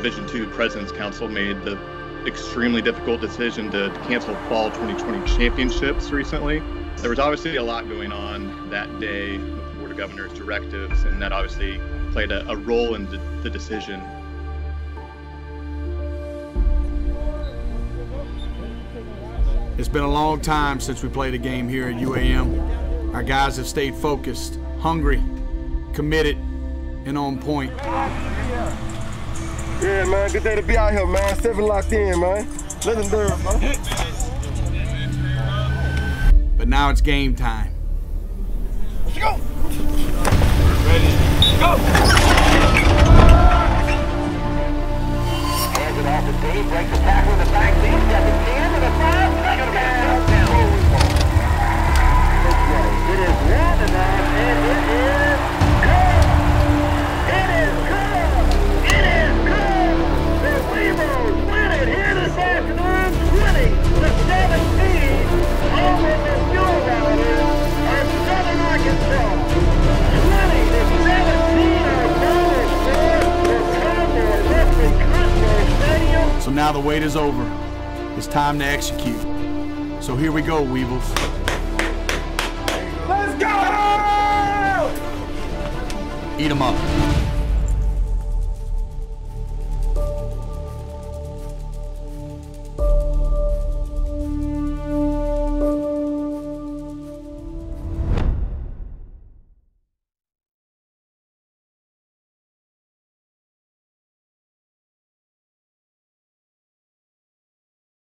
Division II President's Council made the extremely difficult decision to cancel fall 2020 championships recently. There was obviously a lot going on that day with the Board of Governors directives, and that obviously played a role in the decision. It's been a long time since we played a game here at UAM. Our guys have stayed focused, hungry, committed, and on point. Yeah, man, good day to be out here, man. 7 locked in, man. Listen to him, man. But now it's game time. Let's go! Ready? Let's go! Hands it off the tee, break the tackle in the back knee, step the 10 to the 5, break it down. Okay, it is 1-0, and it is... So now the wait is over. It's time to execute. So here we go, Weevils. Let's go! Eat 'em up.